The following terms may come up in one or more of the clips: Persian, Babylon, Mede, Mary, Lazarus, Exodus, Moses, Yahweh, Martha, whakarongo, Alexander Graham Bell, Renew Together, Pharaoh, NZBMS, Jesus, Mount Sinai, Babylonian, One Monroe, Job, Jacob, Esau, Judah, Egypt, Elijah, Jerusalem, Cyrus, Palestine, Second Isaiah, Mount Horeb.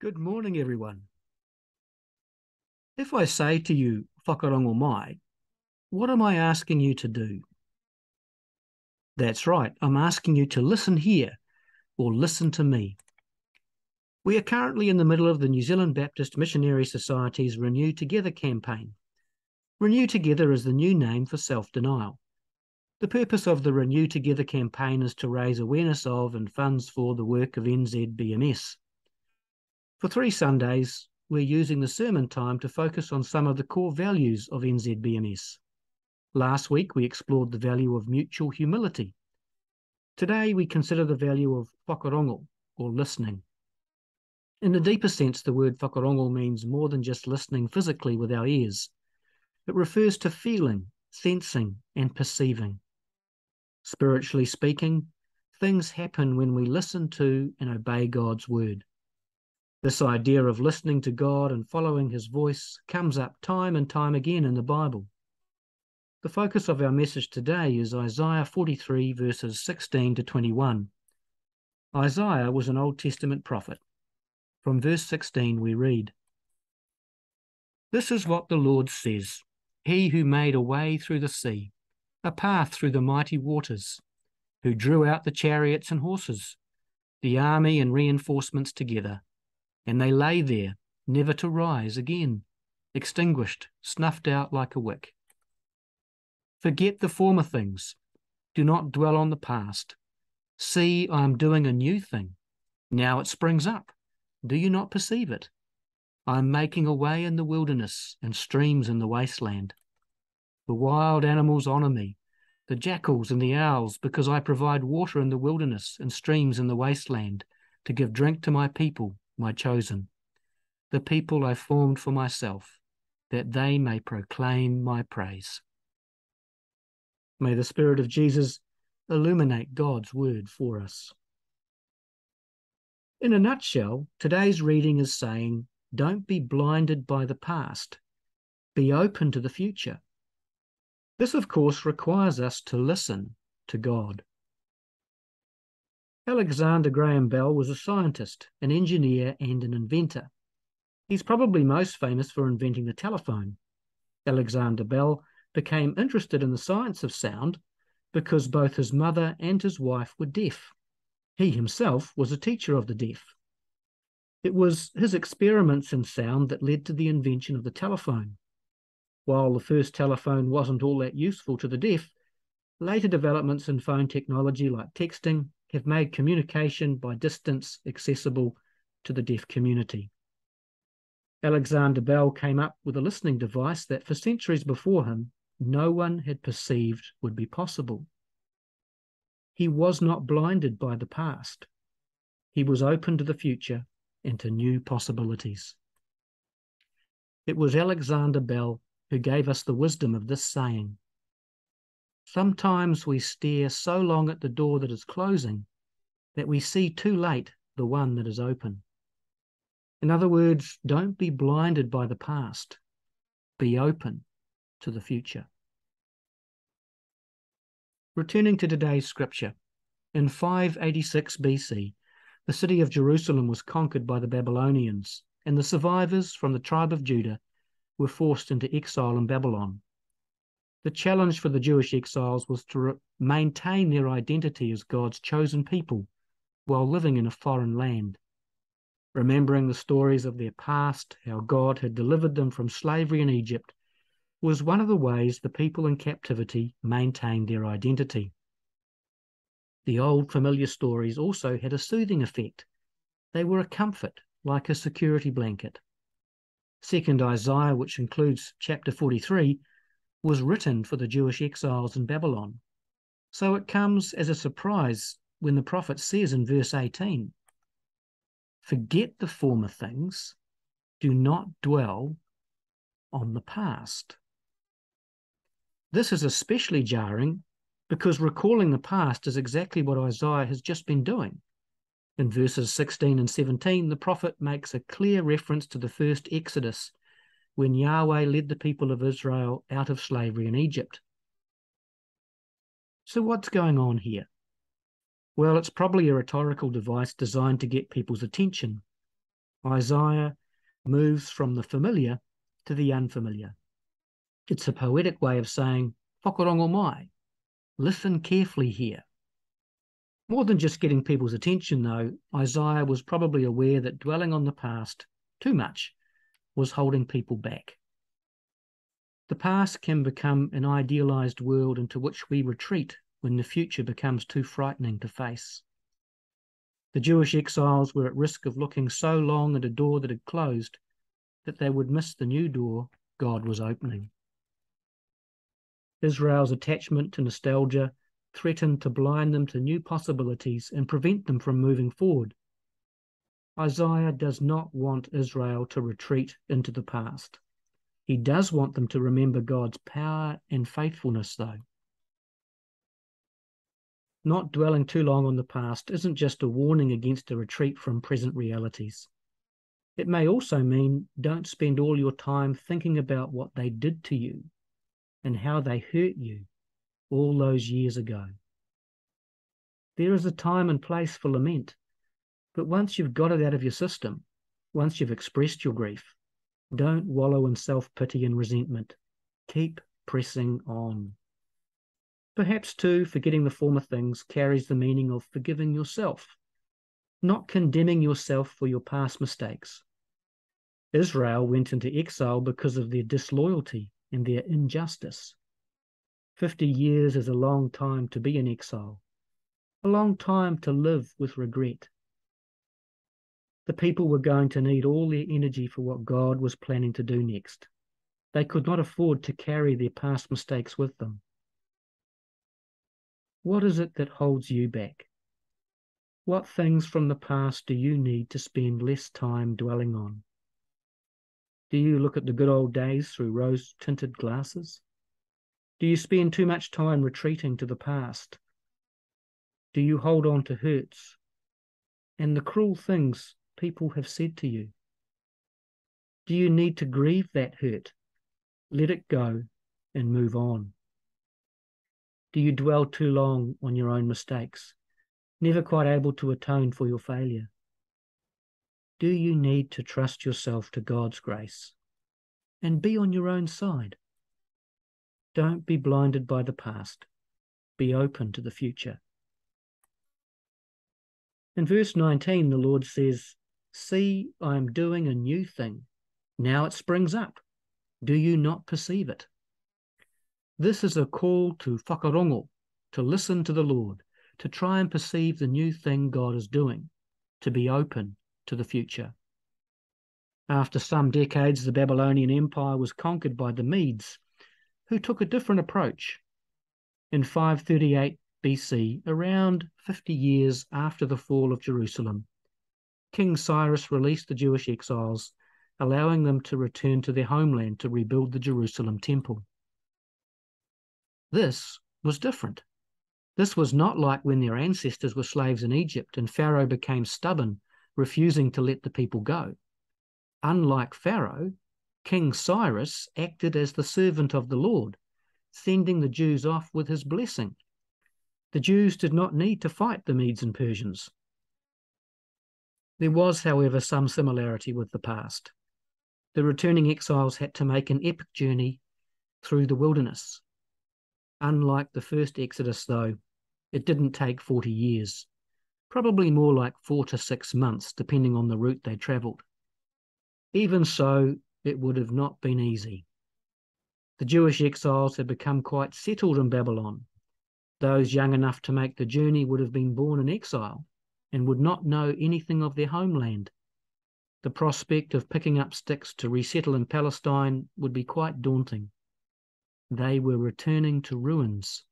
Good morning, everyone. If I say to you, whakarongo mai, what am I asking you to do? That's right, I'm asking you to listen here, or listen to me. We are currently in the middle of the New Zealand Baptist Missionary Society's Renew Together campaign. Renew Together is the new name for self-denial. The purpose of the Renew Together campaign is to raise awareness of and funds for the work of NZBMS. For 3 Sundays, we're using the sermon time to focus on some of the core values of NZBMS. Last week, we explored the value of mutual humility. Today, we consider the value of whakarongo, or listening. In the deeper sense, the word whakarongo means more than just listening physically with our ears. It refers to feeling, sensing, and perceiving. Spiritually speaking, things happen when we listen to and obey God's word. This idea of listening to God and following his voice comes up time and time again in the Bible. The focus of our message today is Isaiah 43 verses 16 to 21. Isaiah was an Old Testament prophet. From verse 16 we read, "This is what the Lord says, he who made a way through the sea, a path through the mighty waters, who drew out the chariots and horses, the army and reinforcements together. And they lay there, never to rise again, extinguished, snuffed out like a wick. Forget the former things. Do not dwell on the past. See, I am doing a new thing. Now it springs up. Do you not perceive it? I am making a way in the wilderness and streams in the wasteland. The wild animals honor me, the jackals and the owls, because I provide water in the wilderness and streams in the wasteland to give drink to my people, my chosen, the people I formed for myself, that they may proclaim my praise." May the Spirit of Jesus illuminate God's word for us. In a nutshell, today's reading is saying, don't be blinded by the past. Be open to the future. This, of course, requires us to listen to God. Alexander Graham Bell was a scientist, an engineer, and an inventor. He's probably most famous for inventing the telephone. Alexander Bell became interested in the science of sound because both his mother and his wife were deaf. He himself was a teacher of the deaf. It was his experiments in sound that led to the invention of the telephone. While the first telephone wasn't all that useful to the deaf, later developments in phone technology like texting have made communication by distance accessible to the deaf community. Alexander Bell came up with a listening device that for centuries before him, no one had perceived would be possible. He was not blinded by the past. He was open to the future and to new possibilities. It was Alexander Bell who gave us the wisdom of this saying. Sometimes we stare so long at the door that is closing that we see too late the one that is open. In other words, don't be blinded by the past. Be open to the future. Returning to today's scripture, in 586 BC, the city of Jerusalem was conquered by the Babylonians, and the survivors from the tribe of Judah were forced into exile in Babylon. The challenge for the Jewish exiles was to maintain their identity as God's chosen people while living in a foreign land. Remembering the stories of their past, how God had delivered them from slavery in Egypt, was one of the ways the people in captivity maintained their identity. The old familiar stories also had a soothing effect. They were a comfort, like a security blanket. Second Isaiah, which includes chapter 43, was written for the Jewish exiles in Babylon. So it comes as a surprise when the prophet says in verse 18, "Forget the former things, do not dwell on the past." This is especially jarring because recalling the past is exactly what Isaiah has just been doing. In verses 16 and 17, the prophet makes a clear reference to the first Exodus, when Yahweh led the people of Israel out of slavery in Egypt. So what's going on here? Well, it's probably a rhetorical device designed to get people's attention. Isaiah moves from the familiar to the unfamiliar. It's a poetic way of saying, whakarongo mai, listen carefully here. More than just getting people's attention, though, Isaiah was probably aware that dwelling on the past too much was holding people back. The past can become an idealized world into which we retreat when the future becomes too frightening to face. The Jewish exiles were at risk of looking so long at a door that had closed that they would miss the new door God was opening. Israel's attachment to nostalgia threatened to blind them to new possibilities and prevent them from moving forward. Isaiah does not want Israel to retreat into the past. He does want them to remember God's power and faithfulness, though. Not dwelling too long on the past isn't just a warning against a retreat from present realities. It may also mean don't spend all your time thinking about what they did to you and how they hurt you all those years ago. There is a time and place for lament, but once you've got it out of your system, once you've expressed your grief, don't wallow in self-pity and resentment. Keep pressing on. Perhaps, too, forgetting the former things carries the meaning of forgiving yourself, not condemning yourself for your past mistakes. Israel went into exile because of their disloyalty and their injustice. 50 years is a long time to be in exile, a long time to live with regret. The people were going to need all their energy for what God was planning to do next. They could not afford to carry their past mistakes with them. What is it that holds you back? What things from the past do you need to spend less time dwelling on? Do you look at the good old days through rose-tinted glasses? Do you spend too much time retreating to the past? Do you hold on to hurts and the cruel things people have said to you? Do you need to grieve that hurt, let it go, and move on? Do you dwell too long on your own mistakes, never quite able to atone for your failure? Do you need to trust yourself to God's grace and be on your own side? Don't be blinded by the past. Be open to the future. In verse 19, the Lord says, "See, I am doing a new thing. Now it springs up. Do you not perceive it?" This is a call to whakarongo, to listen to the Lord, to try and perceive the new thing God is doing, to be open to the future. After some decades, the Babylonian Empire was conquered by the Medes, who took a different approach. In 538 BC, around 50 years after the fall of Jerusalem, King Cyrus released the Jewish exiles, allowing them to return to their homeland to rebuild the Jerusalem temple. This was different. This was not like when their ancestors were slaves in Egypt and Pharaoh became stubborn, refusing to let the people go. Unlike Pharaoh, King Cyrus acted as the servant of the Lord, sending the Jews off with his blessing. The Jews did not need to fight the Medes and Persians. There was, however, some similarity with the past. The returning exiles had to make an epic journey through the wilderness. Unlike the first Exodus, though, it didn't take 40 years, probably more like 4 to 6 months, depending on the route they travelled. Even so, it would have not been easy. The Jewish exiles had become quite settled in Babylon. Those young enough to make the journey would have been born in exile and would not know anything of their homeland. The prospect of picking up sticks to resettle in Palestine would be quite daunting. They were returning to ruins.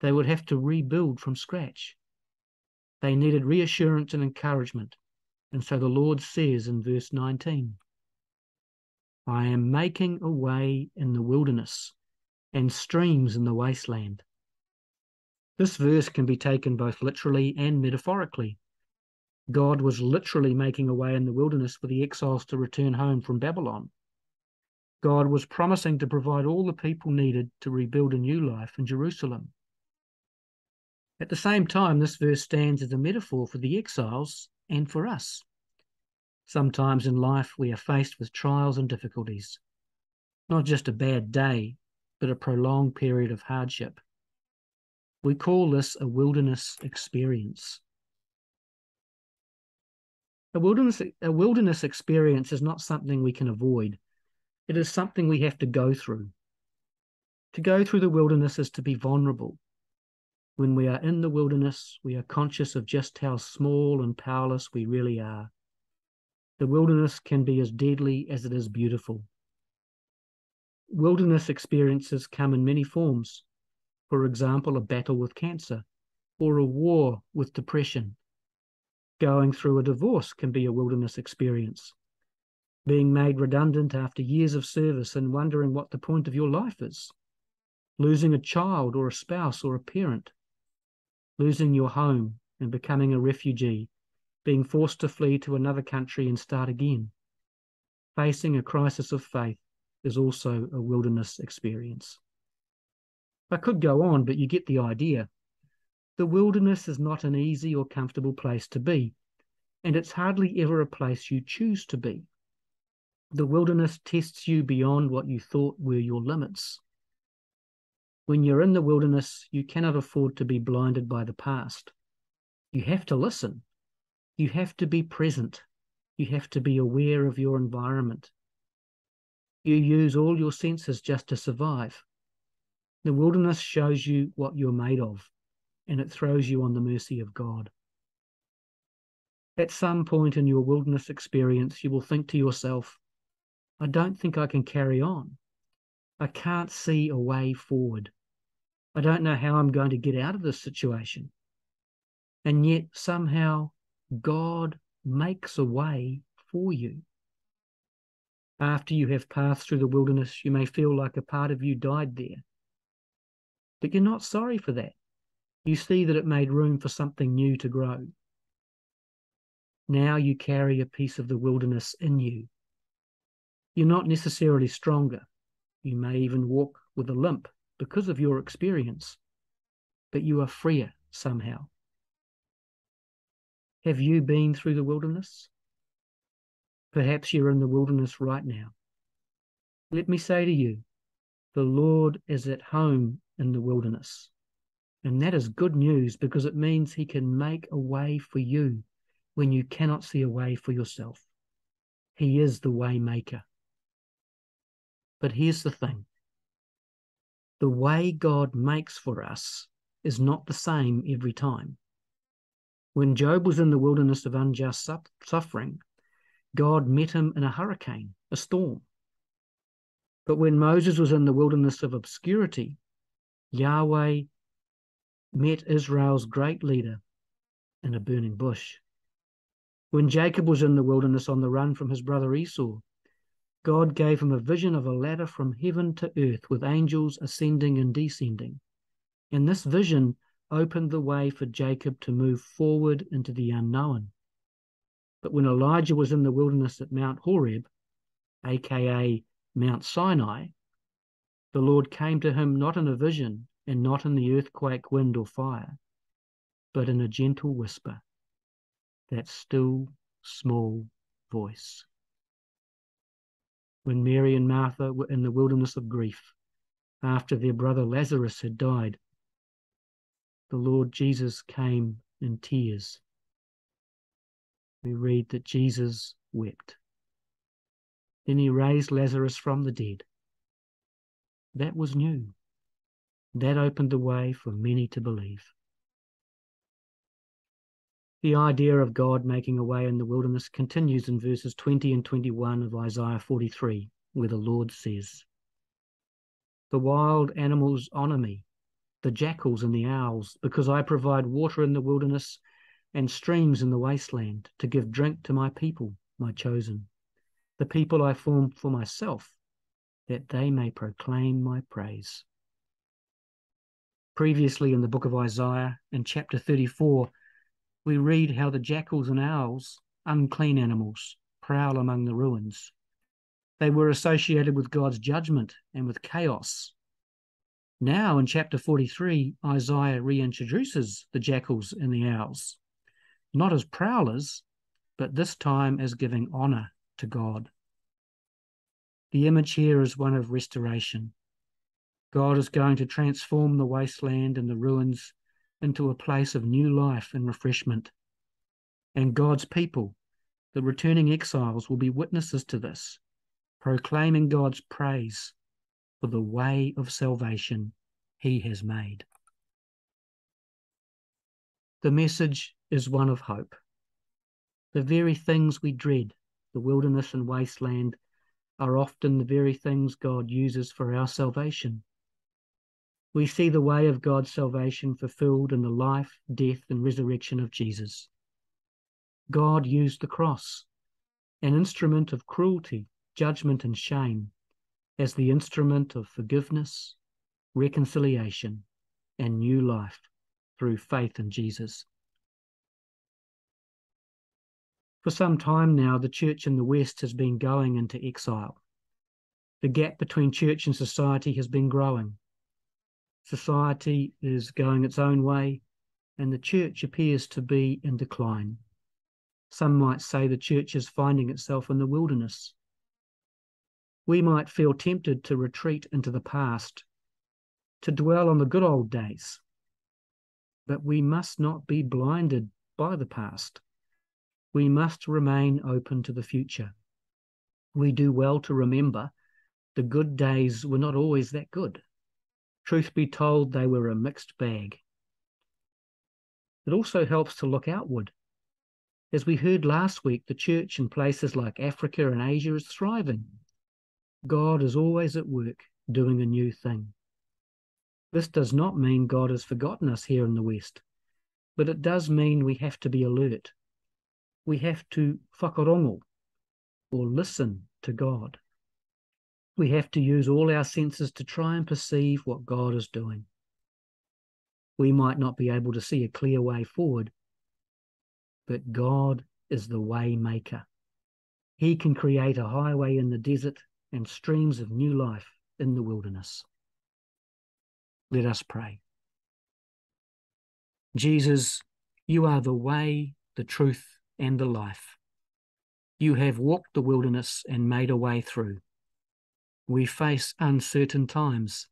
They would have to rebuild from scratch. They needed reassurance and encouragement, and so the Lord says in verse 19, "I am making a way in the wilderness and streams in the wasteland." This verse can be taken both literally and metaphorically. God was literally making a way in the wilderness for the exiles to return home from Babylon. God was promising to provide all the people needed to rebuild a new life in Jerusalem. At the same time, this verse stands as a metaphor for the exiles and for us. Sometimes in life we are faced with trials and difficulties, not just a bad day, but a prolonged period of hardship. We call this a wilderness experience. A wilderness experience is not something we can avoid. It is something we have to go through. To go through the wilderness is to be vulnerable. When we are in the wilderness, we are conscious of just how small and powerless we really are. The wilderness can be as deadly as it is beautiful. Wilderness experiences come in many forms. For example, a battle with cancer or a war with depression. Going through a divorce can be a wilderness experience. Being made redundant after years of service and wondering what the point of your life is. Losing a child or a spouse or a parent. Losing your home and becoming a refugee. Being forced to flee to another country and start again. Facing a crisis of faith is also a wilderness experience. I could go on, but you get the idea. The wilderness is not an easy or comfortable place to be, and it's hardly ever a place you choose to be. The wilderness tests you beyond what you thought were your limits. When you're in the wilderness, you cannot afford to be blinded by the past. You have to listen. You have to be present. You have to be aware of your environment. You use all your senses just to survive. The wilderness shows you what you're made of, and it throws you on the mercy of God. At some point in your wilderness experience, you will think to yourself, I don't think I can carry on. I can't see a way forward. I don't know how I'm going to get out of this situation. And yet somehow God makes a way for you. After you have passed through the wilderness, you may feel like a part of you died there. But you're not sorry for that. You see that it made room for something new to grow. Now you carry a piece of the wilderness in you. You're not necessarily stronger. You may even walk with a limp because of your experience, but you are freer somehow. Have you been through the wilderness? Perhaps you're in the wilderness right now. Let me say to you, the Lord is at home in the wilderness. And that is good news because it means he can make a way for you when you cannot see a way for yourself. He is the way maker. But here's the thing. The way God makes for us is not the same every time. When Job was in the wilderness of unjust suffering, God met him in a hurricane, a storm. But when Moses was in the wilderness of obscurity, Yahweh met Israel's great leader in a burning bush. When Jacob was in the wilderness on the run from his brother Esau, God gave him a vision of a ladder from heaven to earth with angels ascending and descending. And this vision opened the way for Jacob to move forward into the unknown. But when Elijah was in the wilderness at Mount Horeb, aka Mount Sinai, the Lord came to him not in a vision and not in the earthquake, wind or fire, but in a gentle whisper, that still, small voice. When Mary and Martha were in the wilderness of grief, after their brother Lazarus had died, the Lord Jesus came in tears. We read that Jesus wept. Then he raised Lazarus from the dead. That was new. That opened the way for many to believe. The idea of God making a way in the wilderness continues in verses 20 and 21 of Isaiah 43, where the Lord says, "The wild animals honour me, the jackals and the owls, because I provide water in the wilderness and streams in the wasteland to give drink to my people, my chosen, the people I formed for myself, that they may proclaim my praise." Previously in the book of Isaiah, in chapter 34, we read how the jackals and owls, unclean animals, prowl among the ruins. They were associated with God's judgment and with chaos. Now in chapter 43, Isaiah reintroduces the jackals and the owls, not as prowlers, but this time as giving honor to God. The image here is one of restoration. God is going to transform the wasteland and the ruins into a place of new life and refreshment. And God's people, the returning exiles, will be witnesses to this, proclaiming God's praise for the way of salvation he has made. The message is one of hope. The very things we dread, the wilderness and wasteland, are often the very things God uses for our salvation. We see the way of God's salvation fulfilled in the life, death, and resurrection of Jesus. God used the cross, an instrument of cruelty, judgment, and shame, as the instrument of forgiveness, reconciliation, and new life through faith in Jesus. For some time now, the church in the West has been going into exile. The gap between church and society has been growing. Society is going its own way, and the church appears to be in decline. Some might say the church is finding itself in the wilderness. We might feel tempted to retreat into the past, to dwell on the good old days. But we must not be blinded by the past. We must remain open to the future. We do well to remember the good days were not always that good. Truth be told, they were a mixed bag. It also helps to look outward. As we heard last week, the church in places like Africa and Asia is thriving. God is always at work doing a new thing. This does not mean God has forgotten us here in the West, but it does mean we have to be alert. We have to whakarongo, or listen to God. We have to use all our senses to try and perceive what God is doing. We might not be able to see a clear way forward, but God is the way maker. He can create a highway in the desert and streams of new life in the wilderness. Let us pray. Jesus, you are the way, the truth, and the life. You have walked the wilderness and made a way through. We face uncertain times.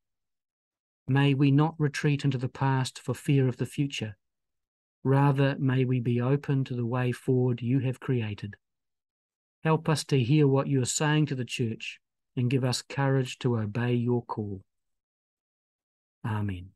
May we not retreat into the past for fear of the future. Rather, may we be open to the way forward you have created. Help us to hear what you are saying to the church and give us courage to obey your call. Amen.